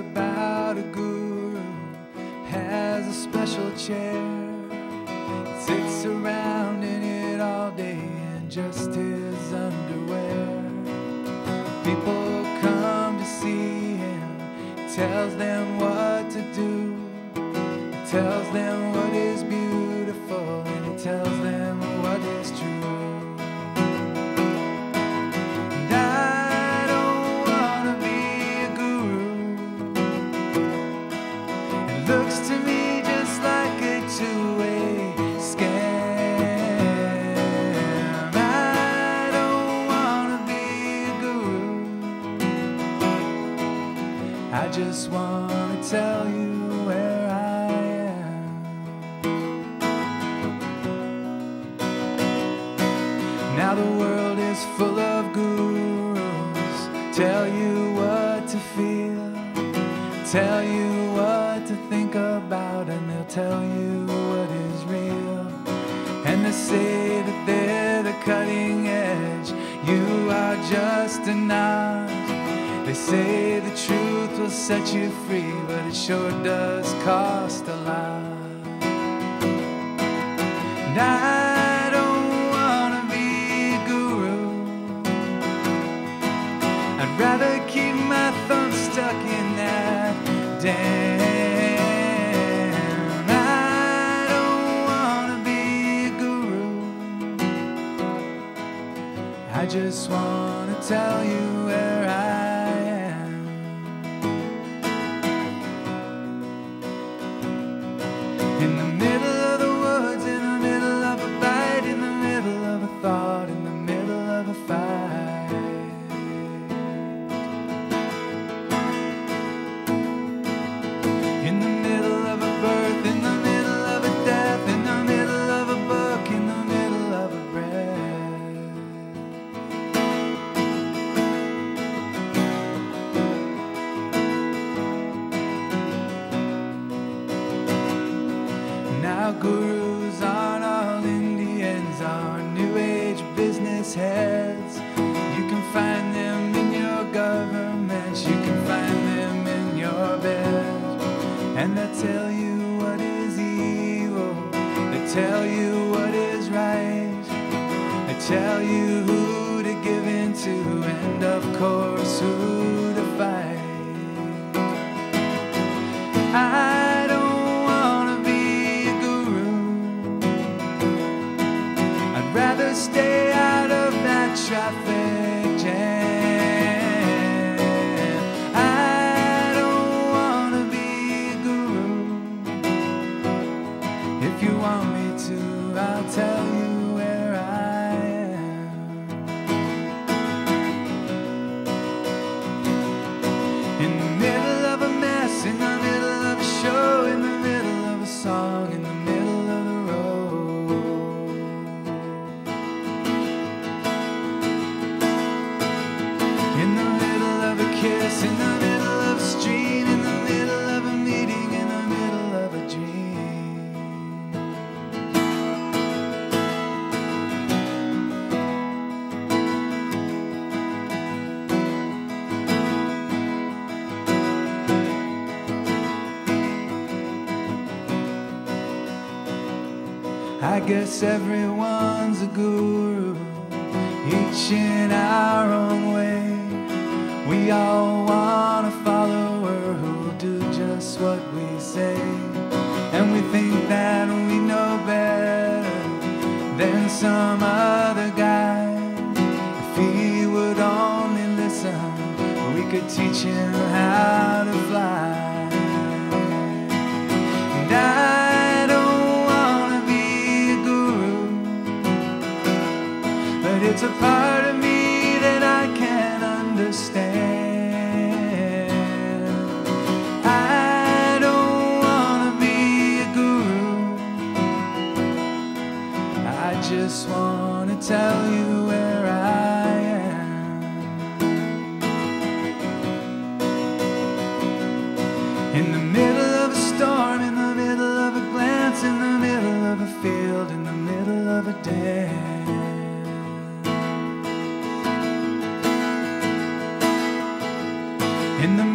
about a guru who has a special chair, and sits around in it all day in just his underwear. People come to see him, he tells them what to do, he tells them what is beautiful, and he tells them what is true. Looks to me just like a two-way scam. I don't wanna be a guru, I just wanna tell you where I am. Now the world is full of gurus, tell you what to feel, tell you what to think about, and they'll tell you what is real. And they say that they're the cutting edge, you are just a nod. They say the truth will set you free, but it sure does cost a lot. And I don't wanna be a guru, I'd rather keep my thumb stuck in that damn. I don't wanna be a guru, I just wanna tell you where I am. In the middle of the woods, in the middle of a bite, in the middle of a thought, in the middle of a fight. Gurus aren't all Indians, are new age business heads. You can find them in your government, you can find them in your bed. And they tell you what is evil, they tell you what is right, they tell you who to give in to, and of course who to fight. Stay out of that traffic jam. I don't wanna be a guru. If you want me to, I'll tell you where I am. In the middle of a mess, in the middle of a show, in the middle of a song, in the kiss, in the middle of a stream, in the middle of a meeting, in the middle of a dream. I guess everyone's a guru, each in our own way. We all want a follower who'll do just what we say, and we think that we know better than some other guy. If he would only listen, we could teach him how to fly. And I don't wanna be a guru, but it's a part of me that I can't understand. I just wanna tell you where I am. In the middle of a storm, in the middle of a glance, in the middle of a field, in the middle of a dance. In the